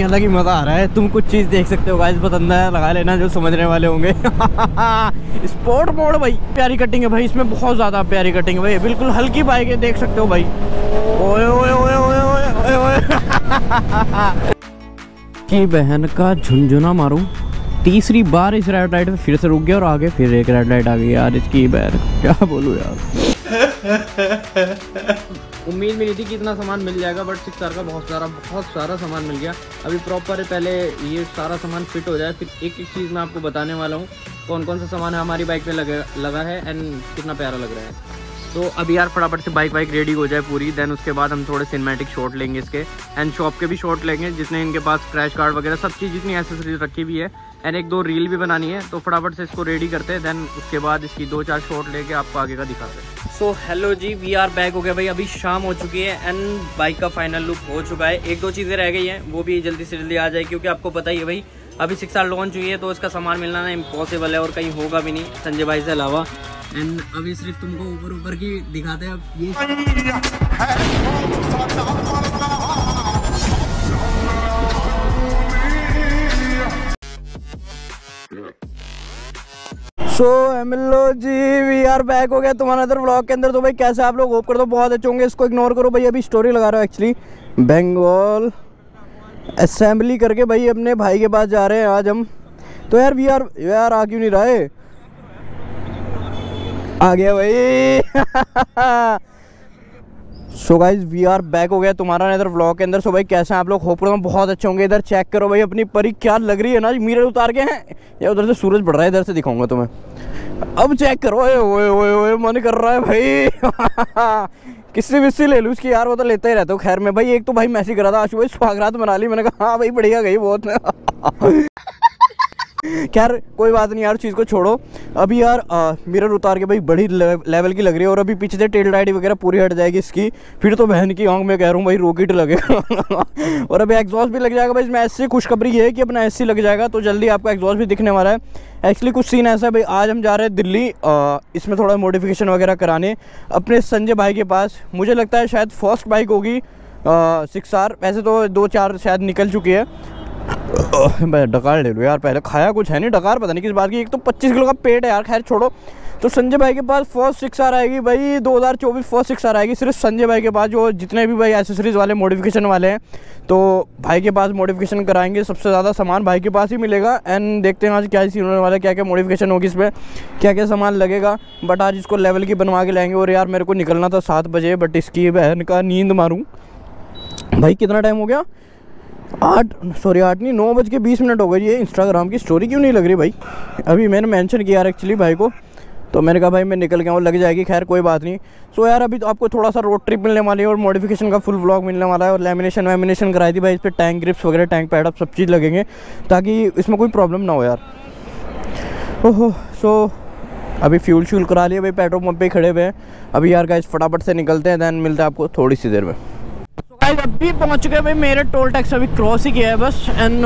अलग ही मज़ा आ रहा है। तुम कुछ चीज़ देख सकते हो गाइस, पसंद है लगा लेना जो समझने वाले होंगे। स्पोर्ट मोड भाई, प्यारी कटिंग है भाई, इसमें बहुत ज़्यादा प्यारी कटिंग है भाई। बिल्कुल हल्की बाइक है, देख सकते हो भाई। ओए ओए ओए ओए ओए की बहन का झुनझुना मारूं। तीसरी बार इस रेड लाइट पे फिर से रुक गया और आगे फिर एक रेड लाइट आ गई यार। इसकी बहन क्या बोलूँ यार। उम्मीद मिली थी कि इतना सामान मिल जाएगा, बट 6R का बहुत सारा सामान मिल गया। अभी प्रॉपर पहले ये सारा सामान फिट हो जाए, फिर एक एक चीज़ मैं आपको बताने वाला हूँ कौन कौन सा सामान हमारी बाइक पे लगा है एंड कितना प्यारा लग रहा है। तो अभी यार फटाफट से बाइक रेडी हो जाए पूरी, देन उसके बाद हम थोड़े सिनेमैटिक शॉट लेंगे इसके एंड शॉप के भी शॉट लेंगे, जिसने इनके पास क्रैश कार्ड वगैरह सब चीज़ जितनी एसेसरीज रखी हुई है एंड एक दो रील भी बनानी है। तो फटाफट से इसको रेडी करते हैं, देन उसके बाद इसकी दो चार शॉट लेके आपको आगे का दिखाते हैं। सो हेलो जी, वी आर बैक हो गया भाई। अभी शाम हो चुकी है एंड बाइक का फाइनल लुक हो चुका है। एक दो चीज़ें रह गई हैं, वो भी जल्दी से जल्दी आ जाए क्योंकि आपको पता ही है भाई अभी 6R लॉन्च हुई है तो इसका सामान मिलना ना इम्पॉसिबल है और कहीं होगा भी नहीं संजय भाई से अलावा। एंड अभी सिर्फ तुमको ऊपर की दिखाते हैं। अब सो हेलो जी, वी आर बैक हो गया तुम्हारा अदर व्लॉग के अंदर। तो भाई कैसे आप लोग, होप कर दो बहुत अच्छे होंगे। इसको इग्नोर करो भाई, अभी स्टोरी लगा रहा हूँ एक्चुअली। बेंगाल असेंबली करके भाई अपने भाई के पास जा रहे हैं आज हम। तो यार वी आर आ क्यों नहीं रहा है? आ गया भाई। So guys we are back हो गया तुम्हारा इधर व्लॉग के अंदर। सो भाई कैसे हैं आप लोग, होप करता हूँ बहुत अच्छे होंगे। इधर चेक करो भाई अपनी परी, क्या लग रही है ना। मिरर उतार के हैं या उधर से सूरज बढ़ रहा है, इधर से दिखाऊंगा तुम्हें। अब चेक करो, ओए ओए ओए मन कर रहा है भाई। किसी विस्सी ले लूँ इसकी यार, वो तो लेते ही रहते हो। खैर मैं भाई एक तो भाई मैसेज करा था आशु भाई स्वागरात मना ली, मैंने कहा हाँ भाई बढ़िया गई बहुत। खैर कोई बात नहीं यार, चीज़ को छोड़ो। अभी यार मिरर उतार के भाई बड़ी लेवल की लग रही है और अभी पीछे से टेल लाइट वगैरह पूरी हट जाएगी इसकी, फिर तो बहन की आँख में कह रहा हूँ भाई रॉकेट लगेगा। और अभी एग्जॉस्ट भी लग जाएगा भाई इसमें। ऐसी खुशखबरी ये है कि अपना एसी लग जाएगा तो जल्दी आपका एग्जॉस्ट भी दिखने वाला है। एक्चुअली कुछ सीन ऐसा है भाई, आज हम जा रहे हैं दिल्ली इसमें थोड़ा मॉडिफिकेशन वगैरह कराने अपने संजय भाई के पास। मुझे लगता है शायद फर्स्ट बाइक होगी 6R, वैसे तो 2-4 शायद निकल चुकी है। भाई डकार ले लो यार, पहले खाया कुछ है नहीं डकार, पता नहीं किस बात की। एक तो 25 किलो का पेट है यार, खैर छोड़ो। तो संजय भाई के पास फर्स्ट 6R आएगी भाई 2024 फर्स्ट 6R आएगी सिर्फ संजय भाई के पास। जो जितने भी भाई एसेसरीज वाले मॉडिफिकेशन वाले हैं तो भाई के पास मॉडिफिकेशन कराएंगे, सबसे ज़्यादा सामान भाई के पास ही मिलेगा। एंड देखते हैं आज क्या सीन होने वाला, क्या क्या मॉडिफिकेशन होगी इसमें, क्या क्या सामान लगेगा। बट आज इसको लेवल की बनवा के लाएंगे। और यार मेरे को निकलना था 7 बजे, बट इसकी बहन का नींद मारूँ भाई। कितना टाइम हो गया, 9:20 हो गई। ये इंस्टाग्राम की स्टोरी क्यों नहीं लग रही भाई? अभी मैंने मेंशन किया यार एक्चुअली भाई को, तो मैंने कहा भाई मैं निकल गया हूँ, लग जाएगी। खैर कोई बात नहीं। सो यार अभी तो आपको थोड़ा सा रोड ट्रिप मिलने वाली है और मॉडिफिकेशन का फुल व्लॉग मिलने वाला है। और लेमिनेशन वैमिनेशन कराई थी भाई इस पर, टैंक ग्रिप्स वगैरह टैंक पैडअप सब चीज़ लगेंगे ताकि इसमें कोई प्रॉब्लम ना हो यार। ओहो सो अभी फ्यूल श्यूल करा लिए भाई, पेट्रोल पम्प पर खड़े हुए हैं अभी यार। गाइस फटाफट से निकलते हैं, दैन मिलते हैं आपको थोड़ी सी देर में। अभी पहुंच गए भाई मेरे टोल टैक्स, अभी क्रॉस ही किया है बस। एंड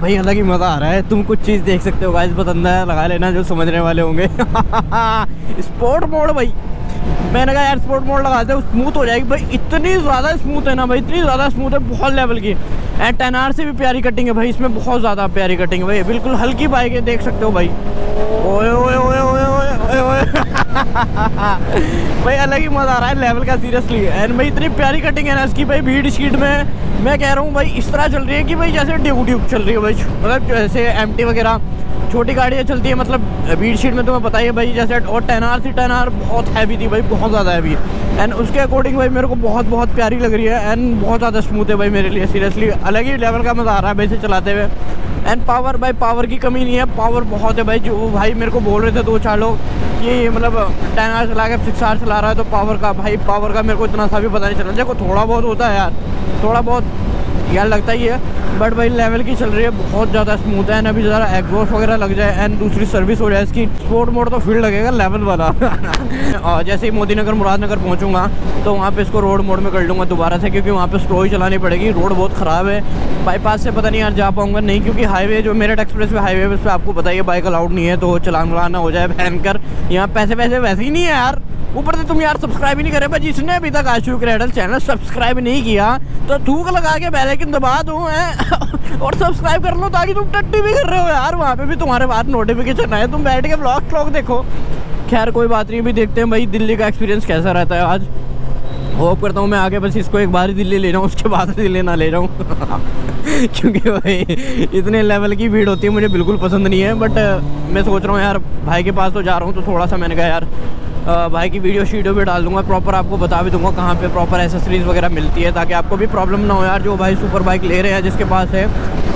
भाई अलग ही मज़ा आ रहा है। तुम कुछ चीज़ देख सकते हो गाइस, पसंद है लगा लेना जो समझने वाले होंगे। स्पोर्ट मोड भाई, मैंने कहा यार स्पोर्ट मोड लगाते हैं स्मूथ हो जाएगी भाई। इतनी ज़्यादा स्मूथ है ना भाई, इतनी ज़्यादा स्मूथ है, बहुत लेवल की। एंड 10R से भी प्यारी कटिंग है भाई, इसमें बहुत ज़्यादा प्यारी कटिंग है भाई। बिल्कुल हल्की बाइक है, देख सकते हो भाई। ओए ओए ओए ओए ओए भाई अलग ही मज़ा आ रहा है लेवल का सीरियसली। एंड भाई इतनी प्यारी कटिंग है ना इसकी भाई, भीड़ शीट में मैं कह रहा हूँ भाई इस तरह चल रही है कि भाई जैसे ड्यूब चल रही है भाई। मतलब जैसे एमटी वगैरह छोटी गाड़ियाँ चलती है, मतलब भीड़ शीट में तुम्हें पता ही है भाई जैसे। और 10R बहुत हैवी थी भाई, बहुत ज़्यादा हैवी। एंड उसके अकॉर्डिंग भाई मेरे को बहुत प्यारी लग रही है एंड बहुत ज़्यादा स्मूथ है भाई मेरे लिए सीरियसली। अलग ही लेवल का मज़ा आ रहा है भाई इसे चलाते हुए। एंड पावर भाई, पावर की कमी नहीं है, पावर बहुत है भाई। जो भाई मेरे को बोल रहे थे 2-4 लोग ये मतलब 10R चला के 6R चला रहा है तो पावर का भाई, पावर का मेरे को इतना सा भी पता नहीं चल रहा। देखो थोड़ा बहुत होता है यार, थोड़ा बहुत यार लगता ही है, बट भाई लेवल की चल रही है, बहुत ज़्यादा स्मूथ है। एंड अभी ज़रा एग्जॉस्ट वगैरह लग जाए एंड दूसरी सर्विस हो जाए इसकी। स्पोर्ट मोड तो फील्ड लगेगा लेवल वाला। और जैसे ही मोदीनगर मुरादनगर पहुँचूँगा तो वहाँ पर इसको रोड मोड में कर लूँगा दोबारा से, क्योंकि वहाँ पर स्लो ही चलानी पड़ेगी। रोड बहुत ख़राब है, बाईपास से पता नहीं यार जा पाऊँगा नहीं, क्योंकि हाईवे जो मेरठ एक्सप्रेस पे हाईवे उस पर आपको पता ही है बाइक अलाउड नहीं है। तो चलान वलाना हो जाए भयंकर, यहाँ पैसे वैसे ही नहीं है यार। ऊपर से तुम यार सब्सक्राइब ही नहीं करे। भाई जिसने अभी तक Ashu UK rider channel subscribe नहीं किया तो थूक लगा के बेल आइकन दबा दो और सब्सक्राइब कर लो, ताकि तुम टट्टी भी कर रहे हो यार वहाँ पे भी तुम्हारे बाद नोटिफिकेशन आए, तुम बैठ के व्लॉग व्लॉग देखो। खैर कोई बात नहीं, अभी देखते हैं भाई दिल्ली का एक्सपीरियंस कैसा रहता है। आज होप करता हूँ मैं आगे बस इसको एक बार ही दिल्ली ले रहा हूँ, उसके बाद दिल्ली ना ले रहा हूँ क्योंकि भाई इतने लेवल की भीड़ होती है, मुझे बिल्कुल पसंद नहीं है। बट मैं सोच रहा हूँ यार भाई के पास तो जा रहा हूँ, तो थोड़ा सा मैंने कहा यार भाई की वीडियो शीडियो भी डाल दूंगा, प्रॉपर आपको बता भी दूंगा कहाँ पे प्रॉपर एसेसरीज़ वगैरह मिलती है, ताकि आपको भी प्रॉब्लम ना हो यार। जो भाई सुपर बाइक ले रहे हैं जिसके पास है,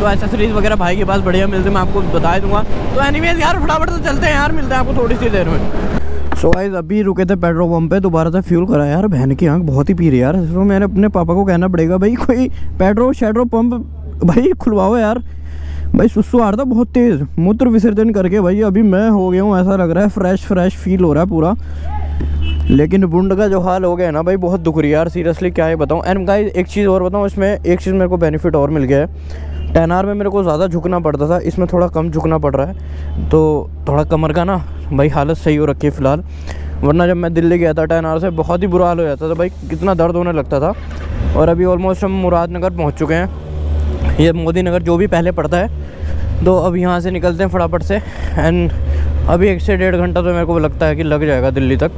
तो एसेसरीज़ वगैरह भाई के पास बढ़िया मिलती है, मैं आपको बता दूंगा। तो एनीवेज यार फटाफट से चलते हैं यार, मिलते हैं आपको थोड़ी सी देर में। सो गाइस अभी रुके थे पेट्रोल पंप पे, दोबारा से फ्यूल कराया यार, बहन की आँख बहुत ही पी रही यार। तो मैंने अपने पापा को कहना पड़ेगा भाई कोई पेट्रोल शेट्रोल पंप भाई खुलवाओ यार, भाई सुस्सू आ रहा था बहुत तेज़ मूत्र विसर्जन करके। भाई अभी मैं हो गया हूँ, ऐसा लग रहा है फ्रेश फ्रेश फील हो रहा है पूरा, लेकिन बुंड का जो हाल हो गया है ना भाई बहुत दुख रही है यार, सीरियसली क्या ही बताऊँ। एंड गाइस एक चीज़ और बताऊँ, इसमें एक चीज़ मेरे को बेनिफिट और मिल गया है, 10R में मेरे को ज़्यादा झुकना पड़ता था, इसमें थोड़ा कम झुकना पड़ रहा है, तो थोड़ा कमर का ना भाई हालत सही हो रखी है फ़िलहाल। वरना जब मैं दिल्ली गया था 10R से बहुत ही बुरा हाल हो जाता था भाई, कितना दर्द होने लगता था। और अभी ऑलमोस्ट हम मुरादनगर पहुंच चुके हैं, ये मोदीनगर जो भी पहले पड़ता है। तो अब यहाँ से निकलते हैं फटाफट से, एंड अभी 1 से 1.5 घंटा तो मेरे को लगता है कि लग जाएगा दिल्ली तक,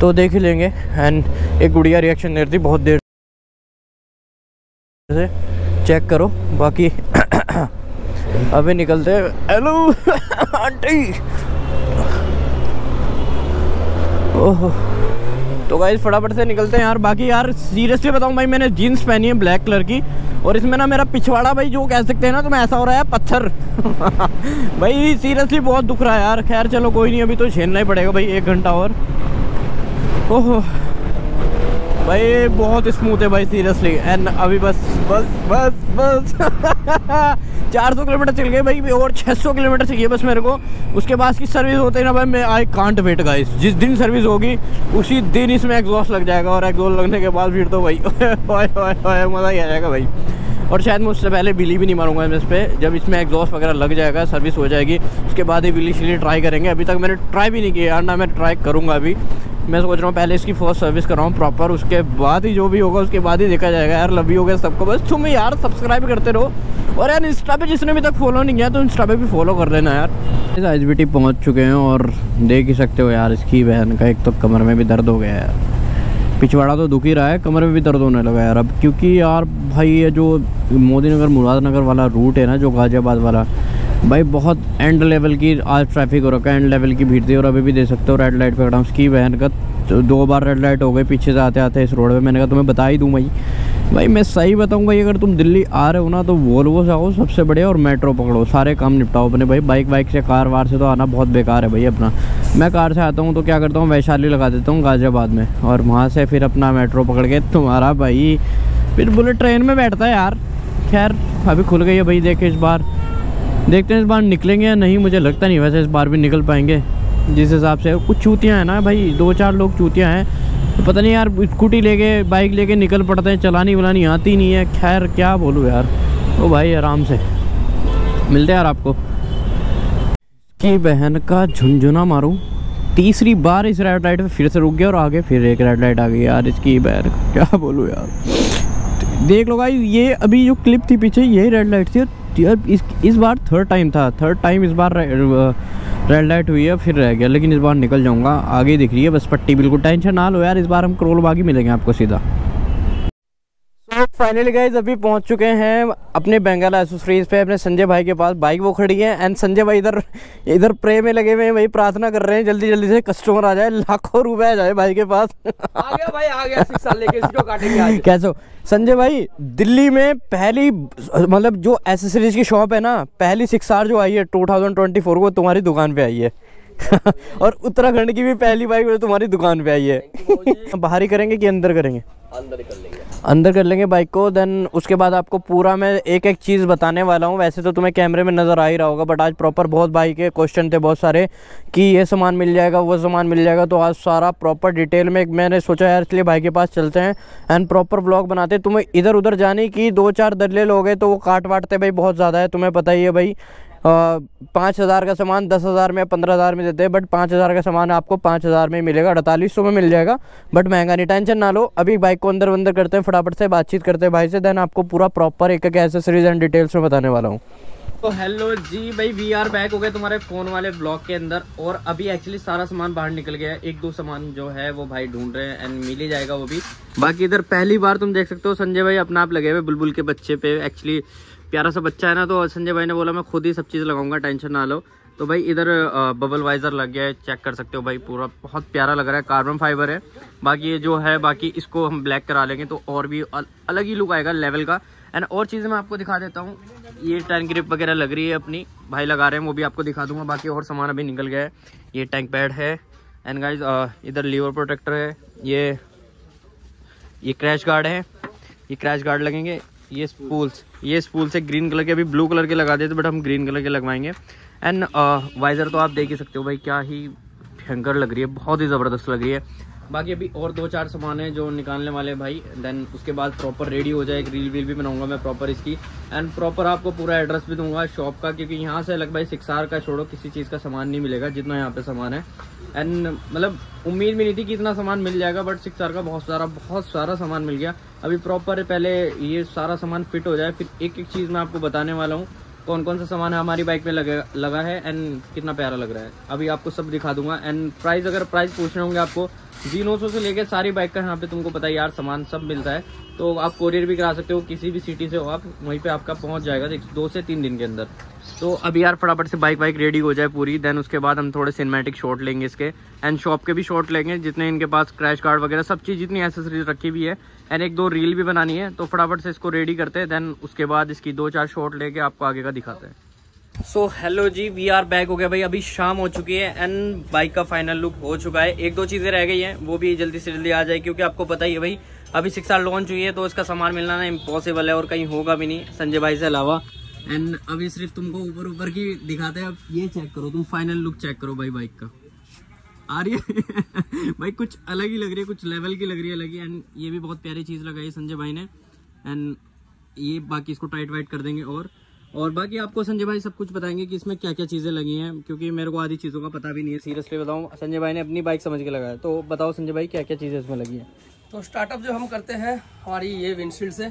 तो देख ही लेंगे। एंड एक गुड़िया रिएक्शन दे रही थी बहुत देर से, चेक करो बाकी अभी निकलते हैं। हेलो आंटी, ओहो तो गाइस फटाफट से निकलते हैं यार। बाकी यार सीरियसली बताऊं भाई, मैंने जीन्स पहनी है ब्लैक कलर की, और इसमें ना मेरा पिछवाड़ा भाई जो कह सकते हैं ना, तो मैं ऐसा हो रहा है पत्थर भाई सीरियसली बहुत दुख रहा है यार। खैर चलो कोई नहीं, अभी तो झेलना ही पड़ेगा भाई 1 घंटा और। ओहो भाई बहुत स्मूथ है भाई सीरियसली। एंड अभी बस बस बस बस 400 किलोमीटर चल गए भाई, और 600 किलोमीटर चाहिए बस मेरे को, उसके बाद की सर्विस होते ही ना भाई मैं आई कांट वेट गाइस। जिस दिन सर्विस होगी उसी दिन इसमें एग्जॉस्ट लग जाएगा, और एग्जॉस्ट लगने के बाद फिर तो भाई मज़ा ही आ जाएगा भाई। और शायद मैं उससे पहले बिली भी नहीं मारूंगा मैं इस पर, जब इसमें एग्जॉस्ट वगैरह लग जाएगा, सर्विस हो जाएगी, उसके बाद ही बिली शिली ट्राई करेंगे। अभी तक मैंने ट्राई भी नहीं किया यार, ना मैं ट्राई करूँगा। अभी मैं सोच रहा हूँ पहले इसकी फर्स्ट सर्विस कराऊँ प्रॉपर, उसके बाद ही जो भी होगा उसके बाद ही देखा जाएगा यार। लव यू हो गया सबको, बस तुम यार सब्सक्राइब करते रहो, और यार इंस्टा पे जिसने भी तक फॉलो नहीं किया तो इंस्टा पे भी फॉलो कर लेना यार। आईजीबीटी पहुँच चुके हैं, और देख ही सकते हो यार इसकी बहन का एक तो कमर में भी दर्द हो गया यार, पिछवाड़ा तो दुख ही रहा है, कमर में भी दर्द होने लगा यार अब, क्योंकि यार भाई ये जो मोदीनगर मुरादनगर वाला रूट है ना, जो गाज़ियाबाद वाला भाई, बहुत एंड लेवल की आज ट्रैफिक हो रखा है, एंड लेवल की भीड़ थी। और अभी भी दे सकते हो रेड लाइट पे खड़ा हूँ, उसकी बहन का 2 बार रेड लाइट हो गई पीछे से आते आते इस रोड पे। मैंने कहा तुम्हें बता ही दूँ भाई, भाई मैं सही बताऊँ भाई, अगर तुम दिल्ली आ रहे हो ना तो वोल्वो से आओ सबसे बढ़िया, और मेट्रो पकड़ो, सारे काम निपटाओ अपने भाई। बाइक वाइक से कार वार से तो आना बहुत बेकार है भाई अपना। मैं कार से आता हूँ तो क्या करता हूँ, वैशाली लगा देता हूँ गाज़ियाबाद में, और वहाँ से फिर अपना मेट्रो पकड़ के तुम्हारा भाई फिर बुलेट ट्रेन में बैठता है यार। खैर अभी खुल गई है भाई, देखे इस बार, देखते हैं इस बार निकलेंगे या नहीं, मुझे लगता नहीं वैसे इस बार भी निकल पाएंगे। जिस हिसाब से कुछ चूतियाँ हैं ना भाई, 2-4 लोग चूतियाँ हैं, तो पता नहीं यार स्कूटी लेके बाइक लेके निकल पड़ते हैं, चलानी वलानी आती नहीं है। खैर क्या बोलूँ यार, ओ भाई आराम से मिलते हैं यार आपको। की बहन का झुनझुना मारूँ, 3री बार इस रेड लाइट पर फिर से रुक गया, और आगे फिर एक रेड लाइट आ गई यार इसकी बहन का, क्या बोलूँ यार। देख लो भाई ये अभी जो क्लिप थी पीछे यही रेड लाइट थी यार, इस बार 3rd टाइम था, 3rd टाइम इस बार रेड लाइट हुई है फिर रह गया, लेकिन इस बार निकल जाऊंगा। आगे दिख रही है बस पट्टी, बिल्कुल टेंशन ना लो यार, इस बार हम करोल बाग ही मिलेंगे आपको सीधा। तो फाइनली गाइज अभी पहुंच चुके हैं अपने बेंगल एक्सेसरीज पे, अपने संजय भाई के पास बाइक वो खड़ी है। एंड संजय भाई इधर इधर प्रे में लगे हुए हैं भाई, प्रार्थना कर रहे हैं जल्दी जल्दी से कस्टमर आ जाए, लाखों रुपए आ जाए भाई के पास। आ गया भाई आ गया, 6 साल लेके इसको काटेंगे आज। कैसे हो संजय भाई, दिल्ली में पहली मतलब जो एक्सेसरीज की शॉप है ना, पहली 6R जो आई है 2024 को तुम्हारी दुकान पे आई है और उत्तराखंड की भी पहली बाइक तुम्हारी दुकान पे आई है। बाहर ही करेंगे कि अंदर करेंगे? अंदर कर लेंगे बाइक को। देन उसके बाद आपको पूरा मैं एक एक चीज़ बताने वाला हूँ, वैसे तो तुम्हें कैमरे में नज़र आ ही रहा होगा, बट आज प्रॉपर बहुत भाई के क्वेश्चन थे बहुत सारे कि ये सामान मिल जाएगा वो सामान मिल जाएगा, तो आज सारा प्रॉपर डिटेल में मैंने सोचा यार इसलिए भाई के पास चलते हैं एंड प्रॉपर व्लॉग बनाते हैं। तुम्हें इधर उधर जाने की 2-4 दलील हो गए तो वो काट वाटते भाई बहुत ज़्यादा है, तुम्हें पता ही है भाई। 5,000 का सामान 10,000 में 15,000 में देते हैं, बट 5,000 का सामान आपको 5,000 में मिलेगा, 4800 में मिल जाएगा, बट महंगा नहीं। टेंशन ना लो, अभी बाइक को अंदर अंदर करते हैं, फटाफट से बातचीत करते हैं भाई से, देन आपको पूरा प्रॉपर एक एक एक्सेसरीज एंड डिटेल्स में बताने वाला हूँ। तो हेलो जी भाई, वी आर बैक हो गए तुम्हारे फ़ोन वाले ब्लॉग के अंदर, और अभी एक्चुअली सारा सामान बाहर निकल गया है, एक दो सामान जो है वो भाई ढूंढ रहे हैं एंड मिल ही जाएगा वो भी। बाकी इधर पहली बार तुम देख सकते हो संजय भाई अपना आप लगे हुए बुलबुल के बच्चे पे, एक्चुअली प्यारा सा बच्चा है ना, तो संजय भाई ने बोला मैं खुद ही सब चीज़ लगाऊंगा, टेंशन ना लो। तो भाई इधर बबल वाइजर लग गया है, चेक कर सकते हो भाई, पूरा बहुत प्यारा लग रहा है, कार्बन फाइबर है। बाकी ये जो है, बाकी इसको हम ब्लैक करा लेंगे तो और भी अलग ही लुक आएगा लेवल का। एंड और चीज़ें मैं आपको दिखा देता हूँ, ये टैंक ग्रिप वगैरह लग रही है, अपनी भाई लगा रहे हैं, वो भी आपको दिखा दूंगा। बाकी और सामान अभी निकल गया है, ये टैंक पैड है, एंड गाइज इधर लीवर प्रोटेक्टर है, ये क्रैश गार्ड है, ये क्रैश गार्ड लगेंगे, ये स्पूल्स है ग्रीन कलर के, अभी ब्लू कलर के लगा देते बट हम ग्रीन कलर के लगवाएंगे। एंड वाइजर तो आप देख ही सकते हो भाई, क्या ही भयंकर लग रही है, बहुत ही ज़बरदस्त लग रही है। बाकी अभी और दो चार सामान है जो निकालने वाले हैं भाई, देन उसके बाद प्रॉपर रेडी हो जाए, एक रील वील भी बनाऊंगा मैं प्रॉपर इसकी, एंड प्रॉपर आपको पूरा एड्रेस भी दूंगा शॉप का, क्योंकि यहाँ से अलग भाई 6R का छोड़ो किसी चीज़ का सामान नहीं मिलेगा जितना यहाँ पे सामान है। एंड मतलब उम्मीद भी नहीं थी कि इतना सामान मिल जाएगा, बट 6R का बहुत सारा सामान मिल गया। अभी प्रॉपर पहले ये सारा सामान फिट हो जाए, फिर एक एक चीज़ मैं आपको बताने वाला हूँ कौन कौन सा सामान हमारी बाइक पे लगा है एंड कितना प्यारा लग रहा है, अभी आपको सब दिखा दूंगा। एंड प्राइस, अगर प्राइस पूछने होंगे आपको, G900 से लेकर सारी बाइक का यहाँ पे तुमको पता है यार, सामान सब मिलता है, तो आप कोरियर भी करा सकते हो, किसी भी सिटी से हो आप, वहीं पे आपका पहुँच जाएगा 2 से 3 दिन के अंदर। तो अभी यार फटाफट से बाइक रेडी हो जाए पूरी, देन उसके बाद हम थोड़े सिनेमैटिक शॉट लेंगे इसके, एंड शॉप के भी शॉट लेंगे जितने इनके पास क्रैश कार्ड वगैरह सब चीज़ जितनी एसेसरीज रखी हुई है, एंड एक दो रील भी बनानी है। तो फटाफट से इसको रेडी करते हैं, देन उसके बाद इसकी 2-4 शॉट लेके आपको आगे का दिखाते हैं। सो हेलो जी, वी आर बैक हो गया भाई, अभी शाम हो चुकी है एंड बाइक का फाइनल लुक हो चुका है। एक दो चीज़ें रह गई हैं, वो भी जल्दी से जल्दी आ जाए, क्योंकि आपको पता ही है भाई अभी 6R लॉन्च हुई है तो इसका सामान मिलना ना इम्पॉसिबल है, और कहीं होगा भी नहीं संजय भाई से अलावा। एंड अभी सिर्फ तुमको ऊपर की दिखाते हैं। अब ये चेक करो, तुम फाइनल लुक चेक करो भाई, बाइक का आ रही है भाई कुछ अलग ही लग रही है, कुछ लेवल की लग रही है अलग। एंड ये भी बहुत प्यारी चीज़ लगाई संजय भाई ने, एंड ये बाकी इसको टाइट वाइट कर देंगे, और बाकी आपको संजय भाई सब कुछ बताएंगे कि इसमें क्या क्या चीज़ें लगी हैं, क्योंकि मेरे को आधी चीज़ों का पता भी नहीं है, सीरियसली बताऊँ। संजय भाई ने अपनी बाइक समझ के लगाया, तो बताओ संजय भाई क्या क्या चीज़ें इसमें लगी हैं। तो स्टार्टअप जो हम करते हैं हमारी ये विंडशील्ड से,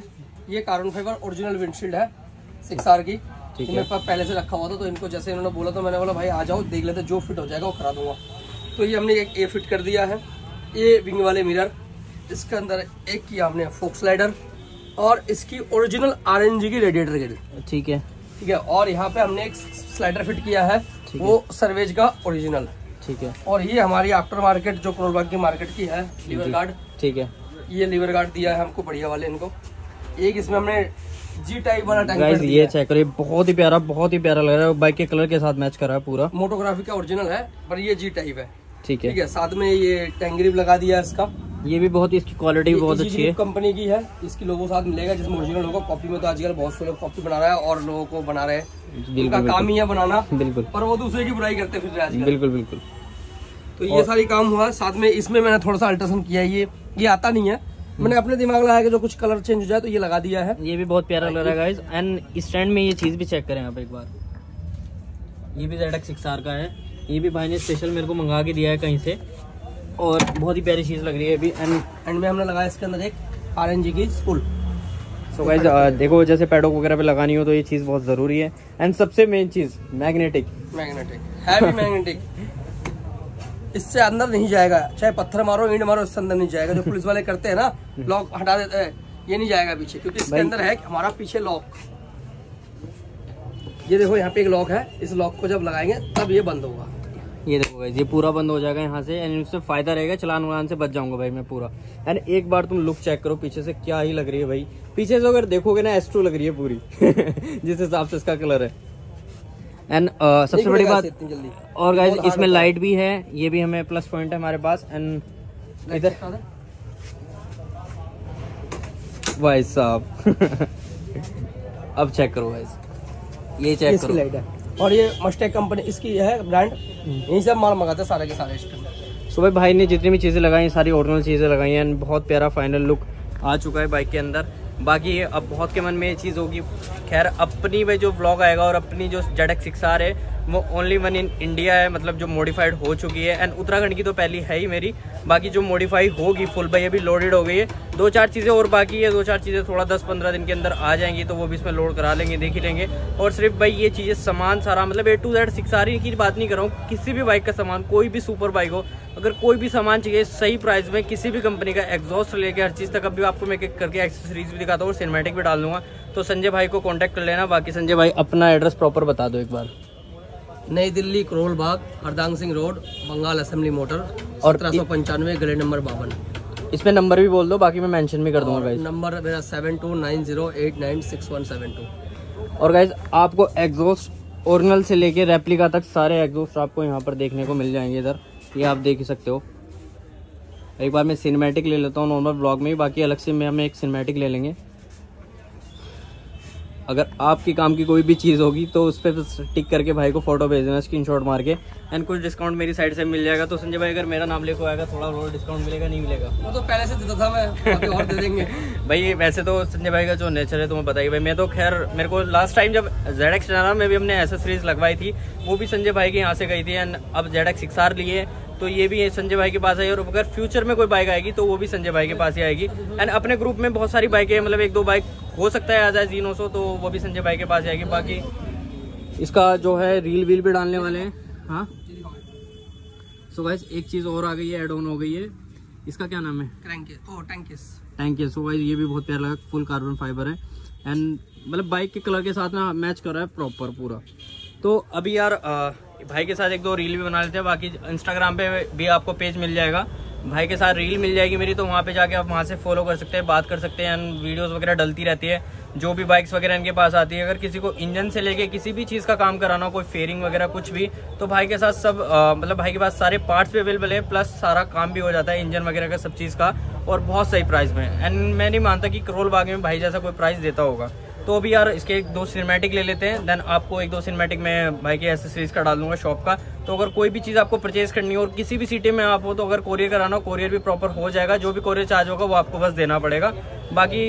ये कार्बन फाइबर ओरिजिनल विंडशील्ड है 6R की, मेरे पास पहले से रखा हुआ था, तो इनको जैसे इन्होंने बोला तो मैंने बोला भाई आ जाओ देख लेते, जो फिट हो जाएगा वो करा दूंगा। तो ये हमने एक ए फिट कर दिया है, ये विंग वाले मिरर, इसके अंदर एक किया हमने फोक स्लाइडर, और इसकी ओरिजिनल आरएनजी की रेडिएटर गिल, ठीक है। और यहाँ पे हमने एक स्लाइडर फिट किया है, वो सर्वेज का ओरिजिनल, ठीक है। और ये हमारी आफ्टर मार्केट जो करोल बाग की मार्केट की है लीवर गार्ड, ठीक है, ये लीवर गार्ड दिया है हमको बढ़िया वाले इनको। एक इसमें हमने जी टाइप वाला टैंक, ये चेक करो, बहुत ही प्यारा लग रहा है, बाइक के कलर के साथ मैच कर रहा है पूरा, मोटोग्राफी का ओरिजिनल है पर ये जी टाइप है, ठीक है। साथ में ये टैंक ग्रिप लगा दिया है इसका, ये भी बहुत, इसकी क्वालिटी भी बहुत अच्छी है, कंपनी की है, इसकी लोगों साथ मिलेगा जिसमें ओरिजिनल होगा। कॉपी में तो आजकल बहुत से लोग कॉपी बना रहे हैं और लोगों को बना रहे हैं, उनका काम ही है बनाना, बिल्कुल, पर वो दूसरे की बुराई करते फिर आजकल, बिल्कुल। तो ये सारी काम हुआ, साथ में इसमें मैंने थोड़ा सा अल्ट्रासाउंड किया है, ये आता नहीं है, मैंने अपने दिमाग लगाया कि जो कुछ कलर चेंज हो जाए तो ये लगा दिया है, ये भी बहुत प्यारा लग रहा है गाइस। एंड स्टैंड में ये चीज भी चेक करें आप एक बार, ये भी ZX-6R का है, ये भी भाई ने स्पेशल मेरे को मंगा के दिया है कहीं से, और बहुत ही प्यारी चीज़ लग रही है अभी। एंड में हमने लगाया इसके अंदर एक आरएनजी की स्पूल। सो गाइस देखो, जैसे पैडोक वगैरह पे लगानी हो तो ये चीज़ बहुत ज़रूरी है। एंड सबसे मेन चीज़ मैग्नेटिक हैवी मैग्नेटिक, इससे अंदर नहीं जाएगा, चाहे पत्थर मारो ईंट मारो इससे अंदर नहीं जाएगा। जो पुलिस वाले करते हैं ना लॉक हटा देते हैं, ये नहीं जाएगा पीछे, क्योंकि इसके अंदर है हमारा पीछे लॉक, ये देखो यहाँ पे एक लॉक है, इस लॉक को जब लगाएंगे तब ये बंद होगा, ये देखो गाइस ये पूरा बंद हो जाएगा यहाँ से, एंड उससे फायदा रहेगा, चलान वलान से बच जाऊंगा भाई मैं पूरा। एंड एक बार तुम लुक चेक करो पीछे से, क्या ही लग रही है भाई, पीछे से अगर देखोगे ना S2 लग रही है पूरी जिस हिसाब से इसका कलर है। एंड सबसे बड़ी बात, और गाइस इसमें लाइट भी है, ये भी हमें प्लस पॉइंट है हमारे पास। एंड इधर भाई साहब अब चेक करो गाइस, ये चेक करो लाइट है, और ये मस्टैग कंपनी इसकी है ब्रांड, यही सब माल मंगाते हैं सारे के सारे। सुबह भाई ने जितनी भी चीज़ें लगाई सारी ओरिजिनल चीज़ें लगाई हैं, बहुत प्यारा फाइनल लुक आ चुका है बाइक के अंदर। बाकी अब बहुत के मन में ये चीज़ होगी। खैर अपनी में जो व्लॉग आएगा और अपनी जो ZX-6R है वो ओनली वन इन इंडिया है, मतलब जो मॉडिफाइड हो चुकी है। एंड उत्तराखंड की तो पहली है ही मेरी, बाकी जो मॉडिफाई होगी फुल भाई अभी लोडेड हो गई है, दो चार चीज़ें और बाकी है, दो चार चीज़ें थोड़ा 10-15 दिन के अंदर आ जाएंगी तो वो भी इसमें लोड करा लेंगे, देख ही लेंगे। और सिर्फ भाई ये चीज़ें सामान सारा, मतलब A to Z 6R की बात नहीं कर रहा हूँ, किसी भी बाइक का सामान, कोई भी सुपर बाइक हो, अगर कोई भी सामान चाहिए सही प्राइस में किसी भी कंपनी का, एग्जॉस्ट से लेकर हर चीज़ तक, अभी आपको मैं एक करके एक्सेसरीज भी दिखाता हूँ और सिनेमैटिक भी डाल दूँगा, तो संजय भाई को कॉन्टैक्ट कर लेना। बाकी संजय भाई अपना एड्रेस प्रॉपर बता दो एक बार। नई Delhi, Karol Bagh, Hardang Singh road, Bengal assembly motor, और 1795 ग्रेड नंबर 52। इसमें नंबर भी बोल दो, बाकी मैं मेंशन भी कर दूंगा गाइस। नंबर मेरा 7290896172। और गाइस आपको एग्जॉस्ट ओरिजिनल से लेके रेप्लिका तक सारे एग्जॉस्ट आपको यहाँ पर देखने को मिल जाएंगे। इधर ये आप देख ही सकते हो। एक बार मैं सिनेमैटिक ले लेता हूँ नॉर्मल ब्लॉग में ही, बाकी अलग से मैं हमें एक सिनेमैटिक ले लेंगे। अगर आपके काम की कोई भी चीज़ होगी तो उस पर टिक करके भाई को फोटो भेज देना स्क्रीनशॉट मार के, एंड कुछ डिस्काउंट मेरी साइड से मिल जाएगा। तो संजय भाई अगर मेरा नाम लेकर आएगा थोड़ा बहुत डिस्काउंट मिलेगा, नहीं मिलेगा वो तो पहले से देता था मैं और दे देंगे भाई। वैसे तो संजय भाई का जो नेचर है तुम्हें बताइए भाई, मैं तो खैर मेरे को लास्ट टाइम जब ZX-6R में भी हमने एक्सेसरीज लगवाई थी वो भी संजय भाई के यहाँ से गई थी, एंड अब ZX-6R लिए तो ये भी संजय भाई के पास आई, और अगर फ्यूचर में कोई बाइक आएगी तो वो भी संजय भाई के पास ही आएगी। एंड अपने ग्रुप में बहुत सारी बाइकें, मतलब 1-2 बाइक हो सकता है आ जाए Z900, तो वो भी संजय भाई के पास जाएगी। बाकी इसका जो है रील वील भी डालने वाले हैं। हाँ सो गाइस एक चीज़ और आ गई है, एड ऑन हो गई है, इसका क्या नाम है, टैंकिस। सो गाइस ये भी बहुत प्यारा लगा, फुल कार्बन फाइबर है एंड मतलब बाइक के कलर के साथ ना मैच कर रहा है प्रॉपर पूरा। तो अभी यार भाई के साथ 1-2 रील भी बना लेते हैं। बाकी इंस्टाग्राम पे भी आपको पेज मिल जाएगा, भाई के साथ रील मिल जाएगी मेरी, तो वहाँ पे जाके आप वहाँ से फॉलो कर सकते हैं, बात कर सकते हैं, एंड वीडियोस वगैरह डलती रहती है जो भी बाइक्स वगैरह इनके पास आती है। अगर किसी को इंजन से लेके किसी भी चीज़ का काम कराना हो, कोई फेयरिंग वगैरह कुछ भी, तो भाई के साथ सब मतलब भाई के पास सारे पार्ट्स भी अवेलेबल है, प्लस सारा काम भी हो जाता है इंजन वगैरह का, सब चीज़ का, और बहुत सही प्राइस में। एंड मैं नहीं मानता कि करोल बाग में भाई जैसा कोई प्राइस देता होगा। तो अभी यार इसके 1-2 सिनेमैटिक ले लेते हैं, देन आपको 1-2 सिनेमैटिक में भाई के एक्सेसरीज का डाल दूंगा शॉप का। तो अगर कोई भी चीज़ आपको परचेज करनी हो और किसी भी सिटी में आप हो, तो अगर कोरियर कराना हो कोरियर भी प्रॉपर हो जाएगा, जो भी कोरियर चार्ज होगा वो आपको बस देना पड़ेगा। बाकी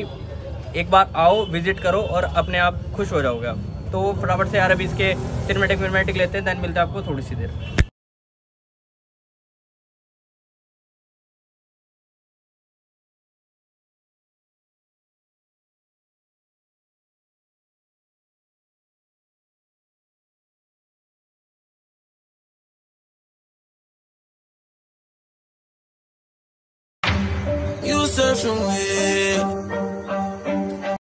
एक बार आओ, विजिट करो और अपने आप खुश हो जाओगे आप। तो फटाफट से यार अभी इसके सिनेमैटिक लेते हैं, देन मिलते हैं आपको थोड़ी सी देर। Surfing with